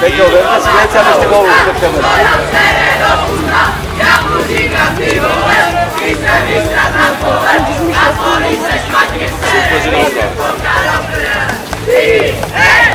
perché ovviamente si pensa a queste cose perfettamente.